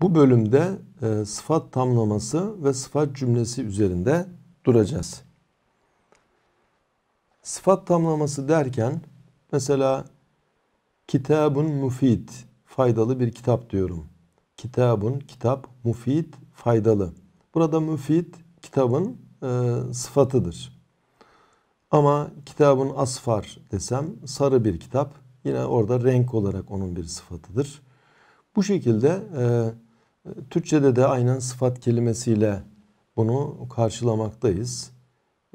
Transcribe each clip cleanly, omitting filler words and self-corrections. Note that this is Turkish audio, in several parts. Bu bölümde sıfat tamlaması ve sıfat cümlesi üzerinde duracağız. Sıfat tamlaması derken mesela kitabun mufid, faydalı bir kitap diyorum. Kitabun, kitap, mufid, faydalı. Burada müfid kitabın sıfatıdır. Ama kitabun asfar desem sarı bir kitap, yine orada renk olarak onun bir sıfatıdır. Bu şekilde Türkçe'de de aynen sıfat kelimesiyle bunu karşılamaktayız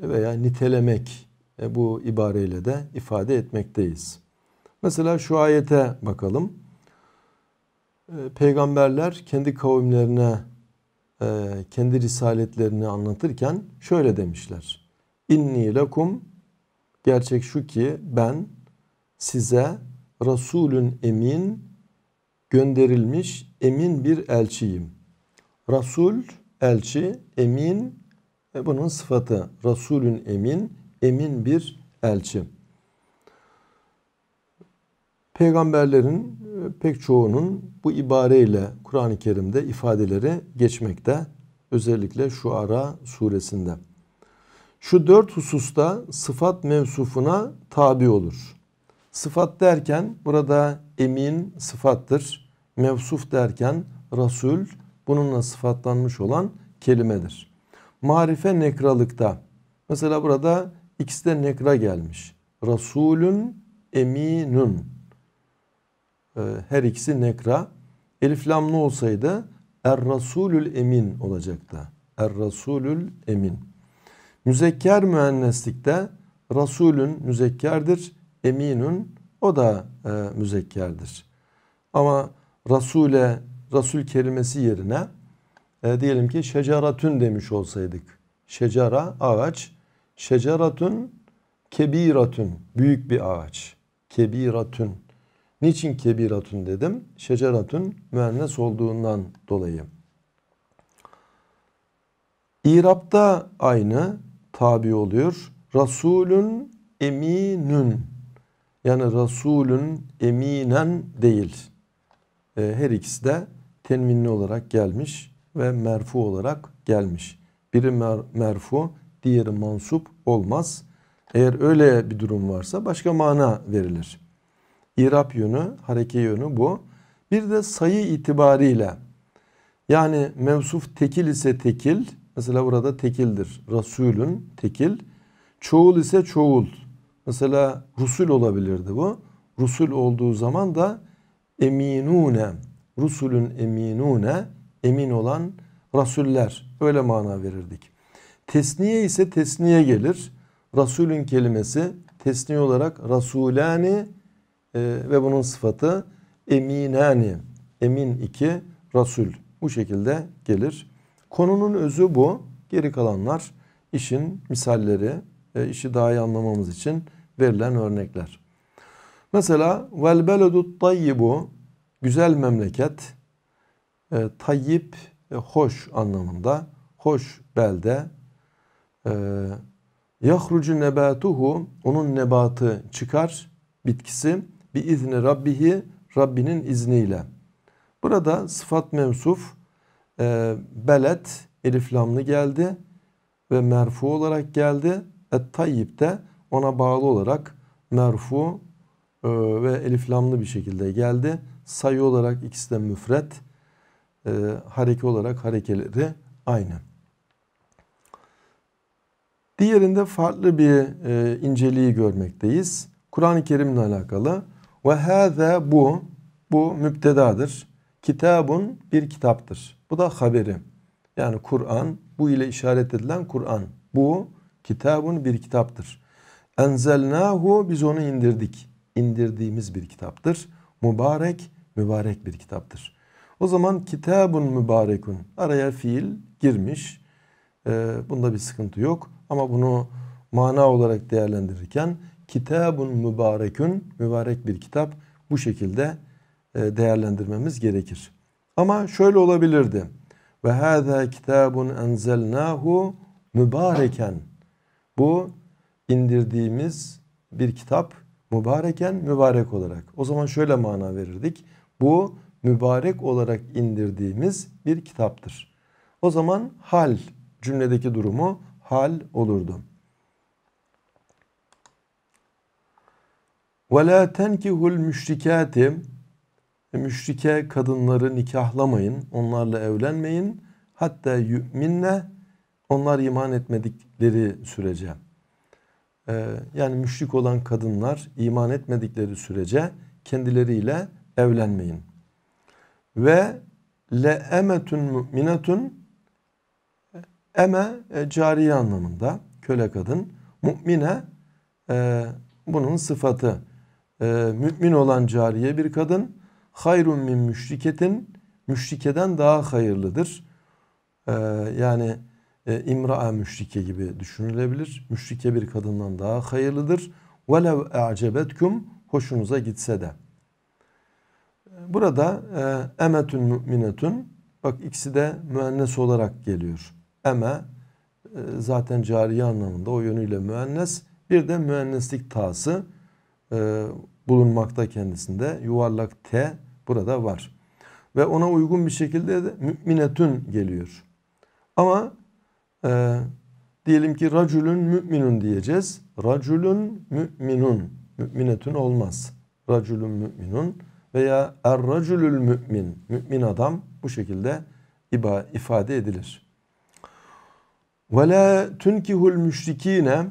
veya nitelemek bu ibareyle de ifade etmekteyiz. Mesela şu ayete bakalım. Peygamberler kendi kavimlerine kendi risaletlerini anlatırken şöyle demişler. İnni lekum, gerçek şu ki ben size Resulün emin, gönderilmiş emin bir elçiyim. Resul, elçi, emin ve bunun sıfatı. Resulün emin, emin bir elçi. Peygamberlerin pek çoğunun bu ibareyle Kur'an-ı Kerim'de ifadeleri geçmekte. Özellikle Şuara suresinde. Şu dört hususta sıfat mevsufuna tabi olur. Sıfat derken burada emin sıfattır. Mevsuf derken Resul, bununla sıfatlanmış olan kelimedir. Marife nekralıkta. Mesela burada ikisi de nekra gelmiş. Resulün, eminun. Her ikisi nekra. Elif lamlı olsaydı Er-Rasulül Emin olacaktı. Er-Rasulül Emin. Müzekker müenneslikte Rasulün müzekkerdir. Eminun o da müzekkerdir. Ama Rasule, Rasul kelimesi yerine diyelim ki şeceratün demiş olsaydık. Şecara ağaç. Şeceratün kebiratün. Büyük bir ağaç. Kebiratün. Niçin kebiratun dedim? Şeceratun müennes olduğundan dolayı. İrab'da aynı tabi oluyor. Rasulün eminün. Yani Rasulün eminen değil. Her ikisi de tenvinli olarak gelmiş ve merfu olarak gelmiş. Biri merfu, diğeri mansup olmaz. Eğer öyle bir durum varsa başka mana verilir. İrab yönü, hareke yönü bu. Bir de sayı itibariyle, yani mevsuf tekil ise tekil, mesela burada tekildir. Rasulün tekil. Çoğul ise çoğul. Mesela rusul olabilirdi bu. Rusul olduğu zaman da eminune, rusulün eminune, emin olan rasuller. Öyle mana verirdik. Tesniye ise tesniye gelir. Rasulün kelimesi tesniye olarak rasulani ve bunun sıfatı eminani, emin iki, rasul. Bu şekilde gelir. Konunun özü bu. Geri kalanlar işin misalleri, işi daha iyi anlamamız için verilen örnekler. Mesela vel beledut tayyibu, güzel memleket, tayyip, hoş anlamında, hoş belde. Yahrucu nebatuhu, onun nebatı çıkar, bitkisi. Biizni Rabbihi, Rabbinin izniyle. Burada sıfat mevsuf belet elif lamlı geldi ve merfu olarak geldi. Et-Tayyip de ona bağlı olarak merfu ve elif lamlı bir şekilde geldi. Sayı olarak ikisi de müfret. Hareke olarak harekeleri aynı. Diğerinde farklı bir inceliği görmekteyiz. Kur'an-ı Kerim'le alakalı. Ve hâzâ bu, bu mübtedadır. Kitabun, bir kitaptır. Bu da haberi. Yani Kur'an, bu ile işaret edilen Kur'an. Bu, kitabun, bir kitaptır. Enzelnâhu, biz onu indirdik. İndirdiğimiz bir kitaptır. Mübarek, mübarek bir kitaptır. O zaman kitabun mübarekun. Araya fiil girmiş. Bunda bir sıkıntı yok. Ama bunu mana olarak değerlendirirken kitabun mübarekün, mübarek bir kitap, bu şekilde değerlendirmemiz gerekir. Ama şöyle olabilirdi. Ve hâzâ kitabun enzelnâhu mübareken. Bu indirdiğimiz bir kitap, mübareken, mübarek olarak. O zaman şöyle mana verirdik. Bu mübarek olarak indirdiğimiz bir kitaptır. O zaman hal, cümledeki durumu hal olurdu. وَلَا تَنْكِهُ الْمُشْرِكَاتِ Müşrike kadınları nikahlamayın, onlarla evlenmeyin. Hatta yu'minne, onlar iman etmedikleri sürece. Yani müşrik olan kadınlar iman etmedikleri sürece kendileriyle evlenmeyin. Ve le'emetun mu'minetun, eme cariye anlamında, köle kadın. Mu'mine bunun sıfatı. Mü'min olan cariye bir kadın. Hayrun min müşriketin, müşrikeden daha hayırlıdır. Yani imra'a müşrike gibi düşünülebilir. Müşrike bir kadından daha hayırlıdır. Velev e'cebetkum, hoşunuza gitse de. Burada emetun mu'minetun, bak ikisi de müennes olarak geliyor. Eme zaten cariye anlamında, o yönüyle müennes. Bir de müenneslik tası bulunmakta kendisinde. Yuvarlak T burada var. Ve ona uygun bir şekilde de mü'minetün geliyor. Ama diyelim ki racülün mü'minun diyeceğiz. Racülün mü'minun. Mü'minetün olmaz. Racülün mü'minun veya er-racülül mü'min. Mü'min adam, bu şekilde ifade edilir. Ve la tunkihul müşrikine,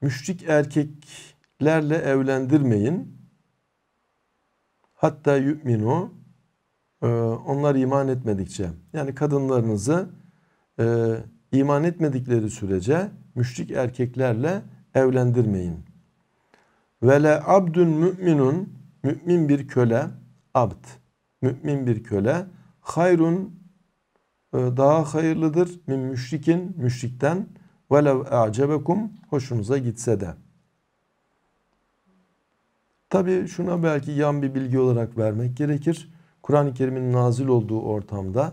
müşrik erkeklerle evlendirmeyin. Hatta yu'minu, onlar iman etmedikçe. Yani kadınlarınızı iman etmedikleri sürece müşrik erkeklerle evlendirmeyin. Ve le abdun mü'minun, mü'min bir köle, abd, mü'min bir köle, hayrun, daha hayırlıdır, min müşrikin, müşrikten, velev e'cebekum, hoşunuza gitse de. Tabi şuna belki yan bir bilgi olarak vermek gerekir. Kur'an-ı Kerim'in nazil olduğu ortamda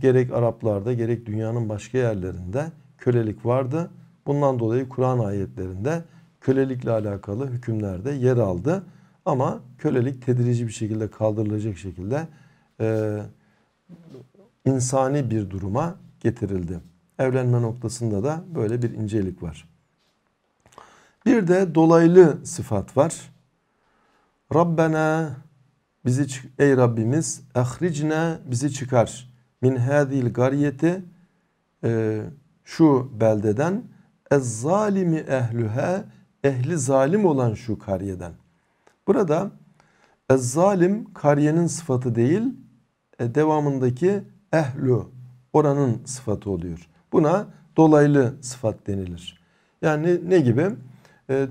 gerek Araplarda gerek dünyanın başka yerlerinde kölelik vardı. Bundan dolayı Kur'an ayetlerinde kölelikle alakalı hükümler de yer aldı. Ama kölelik tedirici bir şekilde kaldırılacak şekilde insani bir duruma getirildi. Evlenme noktasında da böyle bir incelik var. Bir de dolaylı sıfat var. Rabbena, bizi, ey Rabbimiz, ahricna, bizi çıkar, min hâzil gariyeti, şu beldeden, ez zalimi ehlühe, ehli zalim olan şu kariyeden. Burada ez zalim kariyenin sıfatı değil, devamındaki ehlü, oranın sıfatı oluyor. Buna dolaylı sıfat denilir. Yani ne gibi?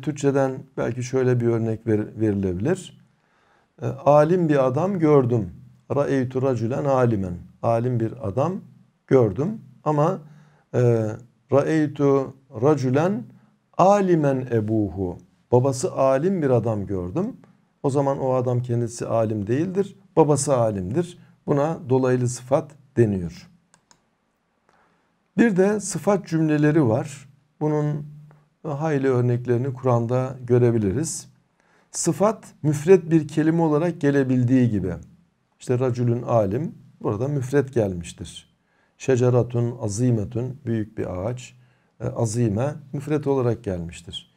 Türkçeden belki şöyle bir örnek verilebilir. Alim bir adam gördüm. Ra'eytu racülen alimen. Alim bir adam gördüm. Ama ra'eytu racülen alimen ebuhu. Babası alim bir adam gördüm. O zaman o adam kendisi alim değildir. Babası alimdir. Buna dolaylı sıfat deniyor. Bir de sıfat cümleleri var. Bunun hayli örneklerini Kur'an'da görebiliriz. Sıfat müfret bir kelime olarak gelebildiği gibi. İşte racülün alim, burada müfret gelmiştir. Şeceratun azimetun, büyük bir ağaç. Azime müfret olarak gelmiştir.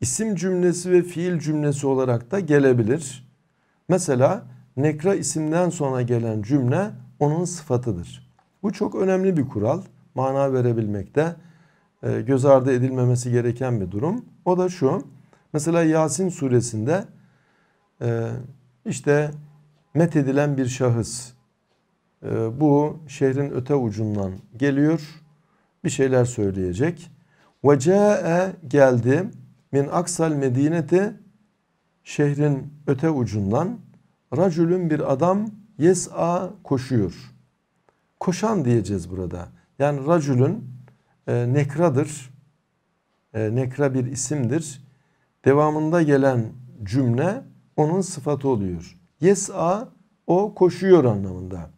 İsim cümlesi ve fiil cümlesi olarak da gelebilir. Mesela nekra isimden sonra gelen cümle onun sıfatıdır. Bu çok önemli bir kural. Mana verebilmekte göz ardı edilmemesi gereken bir durum. O da şu. Mesela Yasin suresinde işte methedilen bir şahıs, bu şehrin öte ucundan geliyor, bir şeyler söyleyecek. وَجَاءَ geldi, min aksal medineti, şehrin öte ucundan, racülün bir adam, yes'a koşuyor. Koşan diyeceğiz burada. Yani racülün nekradır. Nekra bir isimdir. Devamında gelen cümle onun sıfatı oluyor. Yes'a, o koşuyor anlamında.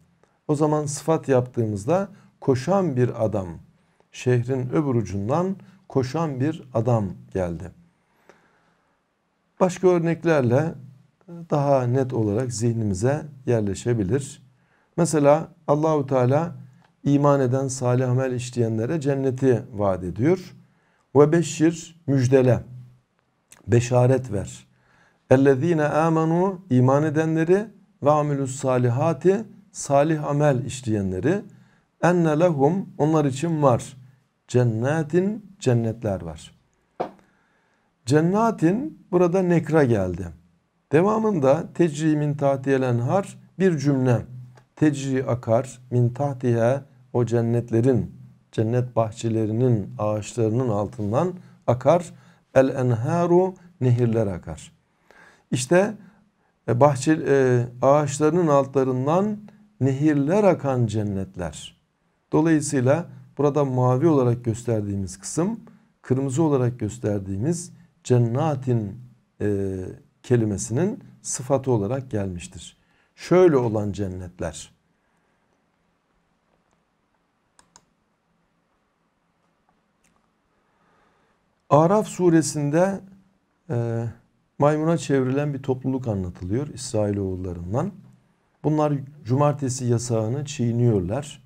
O zaman sıfat yaptığımızda koşan bir adam, şehrin öbür ucundan koşan bir adam geldi. Başka örneklerle daha net olarak zihnimize yerleşebilir. Mesela Allahu Teala iman eden, salih amel işleyenlere cenneti vaat ediyor. Ve beşşir, müjdele, beşaret ver. Ellezine amenu, iman edenleri ve amilus salihati, salih amel işleyenleri, enne lehum, onlar için var. Cennetin, cennetler var. Cennetin burada nekra geldi. Devamında tecri min tahtiyel enhar bir cümle. Tecri akar min tahtiye, o cennetlerin, cennet bahçelerinin, ağaçlarının altından akar. El enharu, nehirler akar. İşte bahçe, ağaçlarının altlarından nehirler akan cennetler. Dolayısıyla burada mavi olarak gösterdiğimiz kısım, kırmızı olarak gösterdiğimiz cennetin kelimesinin sıfatı olarak gelmiştir. Şöyle olan cennetler. Araf suresinde maymuna çevrilen bir topluluk anlatılıyor İsrailoğullarından. Bunlar cumartesi yasağını çiğniyorlar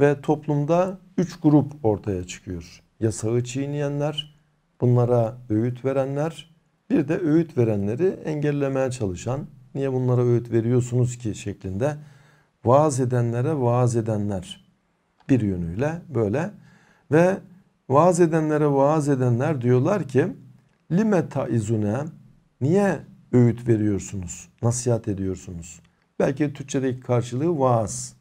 ve toplumda 3 grup ortaya çıkıyor. Yasağı çiğneyenler, bunlara öğüt verenler, bir de öğüt verenleri engellemeye çalışan, niye bunlara öğüt veriyorsunuz ki şeklinde vaaz edenlere vaaz edenler bir yönüyle böyle. Ve vaaz edenlere vaaz edenler diyorlar ki lime taizune, niye öğüt veriyorsunuz, nasihat ediyorsunuz? Belki Türkçedeki karşılığı vaaz.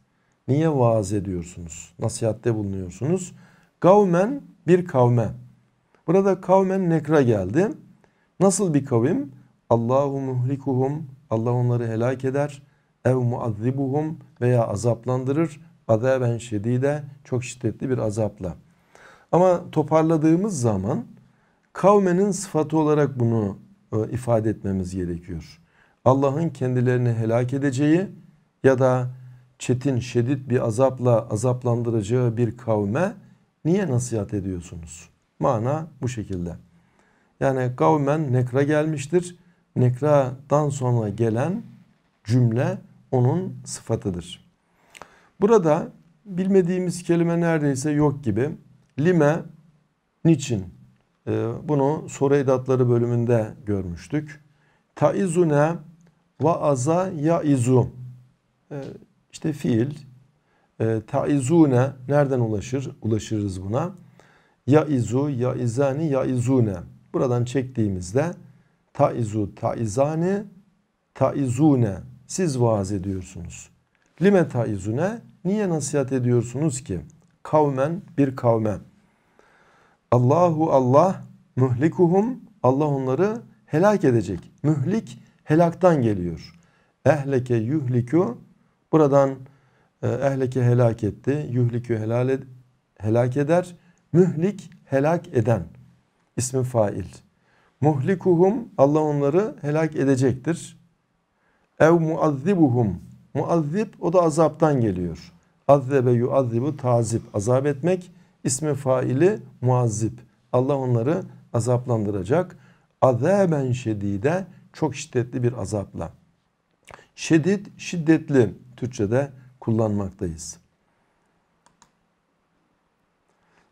Niye vaaz ediyorsunuz, nasihatte bulunuyorsunuz? Kavmen, bir kavme. Burada kavmen nekra geldi. Nasıl bir kavim? Allahu muhlikuhum, Allah onları helak eder. Ev muazzibuhum, veya azaplandırır. Azaben şedide, çok şiddetli bir azapla. Ama toparladığımız zaman kavmenin sıfatı olarak bunu ifade etmemiz gerekiyor. Allah'ın kendilerini helak edeceği ya da çetin, şedid bir azapla azaplandıracağı bir kavme niye nasihat ediyorsunuz? Mana bu şekilde. Yani kavmen nekra gelmiştir. Nekra'dan sonra gelen cümle onun sıfatıdır. Burada bilmediğimiz kelime neredeyse yok gibi. Lime, niçin? Bunu soru edatları bölümünde görmüştük. Taizune ve aza yaizu. İşte fiil. Taizune, nereden ulaşırız buna? Yaizu, yaizani, yaizune. Buradan çektiğimizde taizu, taizani, taizune. Siz vaaz ediyorsunuz. Lime taizune, niye nasihat ediyorsunuz ki? Kavmen, bir kavme. Allahu, Allah, muhlikuhum, Allah onları helak edecek. Mühlik, helaktan geliyor. Ehleke, yuhliku, buradan ehleke helak etti, yuhliku helak eder, mühlik helak eden, ismi fail. Muhlikuhum, Allah onları helak edecektir. Ev muazzibuhum, muazzib, o da azaptan geliyor. Azzebe yuazzibu, tazib, azap etmek, ismi faili muazzib, Allah onları azaplandıracak. Azaben şedide, çok şiddetli bir azapla. Şedid, şiddetli Türkçe'de kullanmaktayız.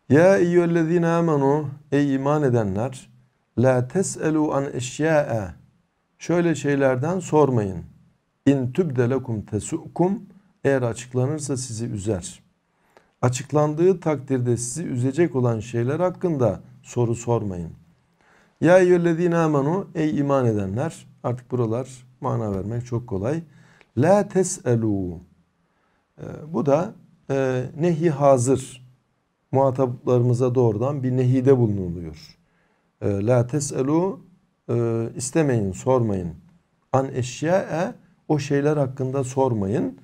Ya eyyühellezine amenu, ey iman edenler, la tes'elu an eşya'e, şöyle şeylerden sormayın. İn tübde lekum tesukum, eğer açıklanırsa sizi üzer. Açıklandığı takdirde sizi üzecek olan şeyler hakkında soru sormayın. Ya eyyühellezine amenu, ey iman edenler, artık buralar mana vermek çok kolay. La tes'elu, bu da nehi hazır, muhataplarımıza doğrudan bir nehide bulunuluyor. La tes'elu, istemeyin, sormayın. An eşya'e, o şeyler hakkında sormayın.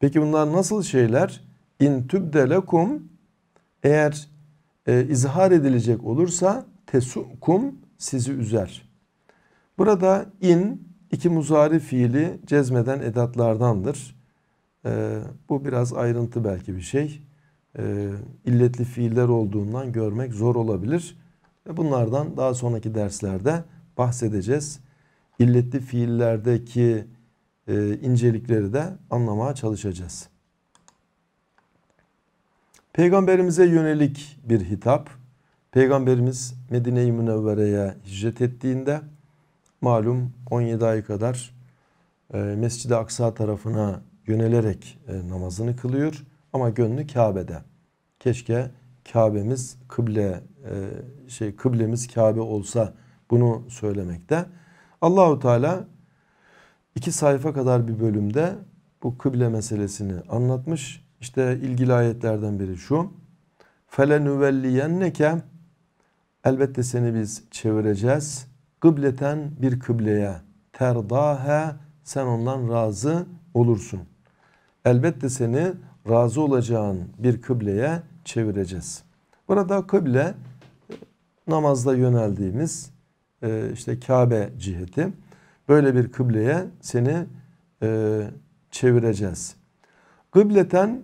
Peki bunlar nasıl şeyler? İn tübde lekum, eğer izhar edilecek olursa tesukum, sizi üzer. Burada in, iki muzari fiili cezmeden edatlardandır. Bu biraz ayrıntı belki bir şey. İlletli fiiller olduğundan görmek zor olabilir. Bunlardan daha sonraki derslerde bahsedeceğiz. illetli fiillerdeki incelikleri de anlamaya çalışacağız. Peygamberimize yönelik bir hitap. Peygamberimiz Medine-i Münevvere'ye hicret ettiğinde malum 17 ay kadar Mescid-i Aksa tarafına yönelerek namazını kılıyor ama gönlü Kabe'de. Keşke Kabe'miz kıble, kıblemiz Kabe olsa bunu söylemekte. Allahu Teala 2 sayfa kadar bir bölümde bu kıble meselesini anlatmış. İşte ilgili ayetlerden biri şu. فَلَنُوَلِّيَنَّكَ elbette seni biz çevireceğiz. Kıbleten bir kıbleye. Terdâhe sen ondan razı olursun. Elbette seni razı olacağın bir kıbleye çevireceğiz. Burada kıble namazda yöneldiğimiz işte Kabe ciheti. Böyle bir kıbleye seni çevireceğiz. Kıbleten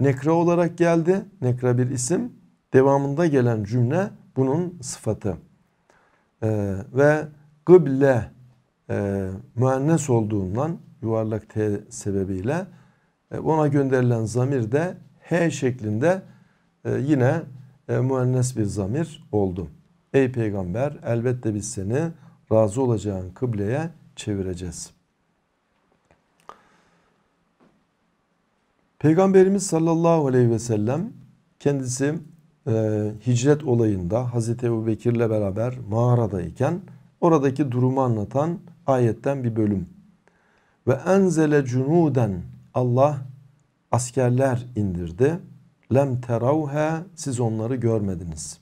nekra olarak geldi. Nekra bir isim. Devamında gelen cümle bunun sıfatı. Ve kıble müennes olduğundan yuvarlak T sebebiyle ona gönderilen zamir de H şeklinde yine müennes bir zamir oldu. Ey peygamber elbette biz seni razı olacağın kıbleye çevireceğiz. Peygamberimiz sallallahu aleyhi ve sellem kendisi hicret olayında Hazreti Ebubekir'le beraber mağaradayken oradaki durumu anlatan ayetten bir bölüm. Ve enzele cunuden Allah askerler indirdi. Lem teravhe siz onları görmediniz.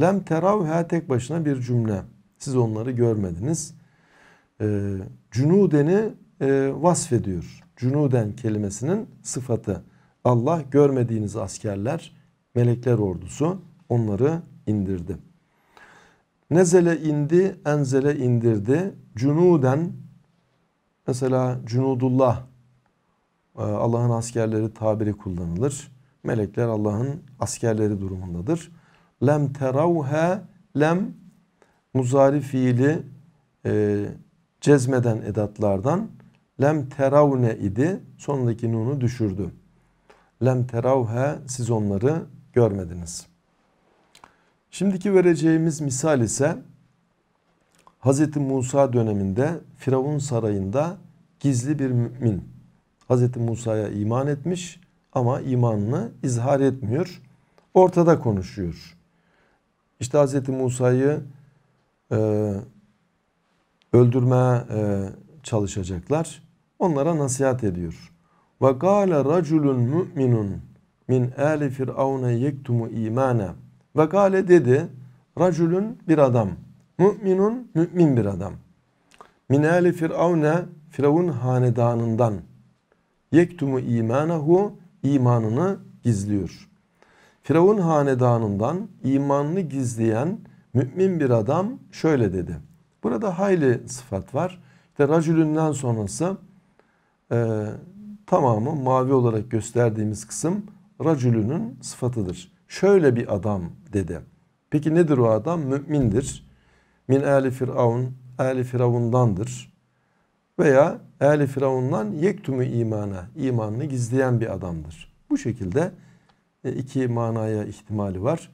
Lem teravhe tek başına bir cümle. Siz onları görmediniz. Cunudeni vasfediyor. Cunuden kelimesinin sıfatı. Allah görmediğiniz askerler, melekler ordusu onları indirdi. Nezele indi, enzele indirdi. Cunuden mesela cunudullah Allah'ın askerleri tabiri kullanılır. Melekler Allah'ın askerleri durumundadır. Lem teravhe lem muzari fiili cezmeden edatlardan lem teravne idi. Sonundaki nunu düşürdü. Lem teravhe siz onları görmediniz. Şimdiki vereceğimiz misal ise Hz. Musa döneminde Firavun sarayında gizli bir mümin. Hz. Musa'ya iman etmiş ama imanını izhar etmiyor. Ortada konuşuyor. İşte Hz. Musa'yı öldürmeye çalışacaklar. Onlara nasihat ediyor. Ve gâle raculun müminun min âli firavne yektumu imâne. Ve gâle dedi raculun bir adam. Müminun mümin bir adam. Min âli firavne firavun hanedanından. Yektumu imânehu imanını gizliyor. Firavun hanedanından imanını gizleyen mümin bir adam şöyle dedi. Burada hayli sıfat var. İşte racülünden sonrası tamamı mavi olarak gösterdiğimiz kısım racülünün sıfatıdır. Şöyle bir adam dedi. Peki nedir o adam? Mümindir. Min âli firavun, âli firavundandır. Veya âli firavundan yektumu imana, imanını gizleyen bir adamdır. Bu şekilde iki manaya ihtimali var.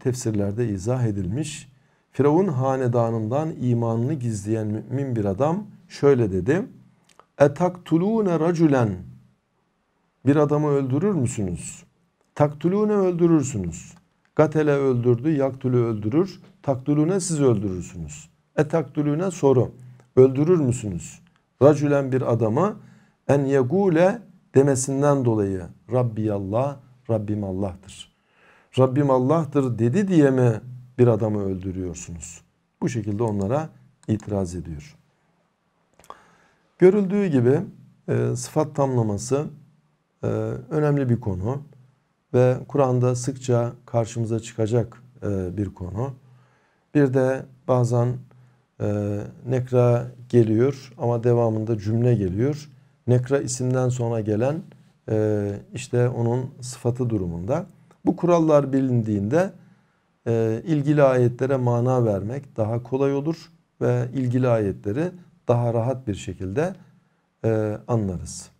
Tefsirlerde izah edilmiş. Firavun hanedanından imanını gizleyen mümin bir adam şöyle dedi. Etaktulûne racülen bir adamı öldürür müsünüz? Taktulûne öldürürsünüz. Gatele öldürdü, yaktulu öldürür. Taktulûne siz öldürürsünüz. Etaktulûne soru. Öldürür müsünüz? Racülen bir adamı en yegûle demesinden dolayı Rabbiyallah, Rabbim Allah'tır. Rabbim Allah'tır dedi diye mi bir adamı öldürüyorsunuz? Bu şekilde onlara itiraz ediyor. Görüldüğü gibi sıfat tamlaması önemli bir konu ve Kur'an'da sıkça karşımıza çıkacak bir konu. Bir de bazen nekra geliyor ama devamında cümle geliyor. Nekra isimden sonra gelen işte onun sıfatı durumunda. Bu kurallar bilindiğinde ilgili ayetlere mana vermek daha kolay olur. ve ilgili ayetleri daha rahat bir şekilde anlarız.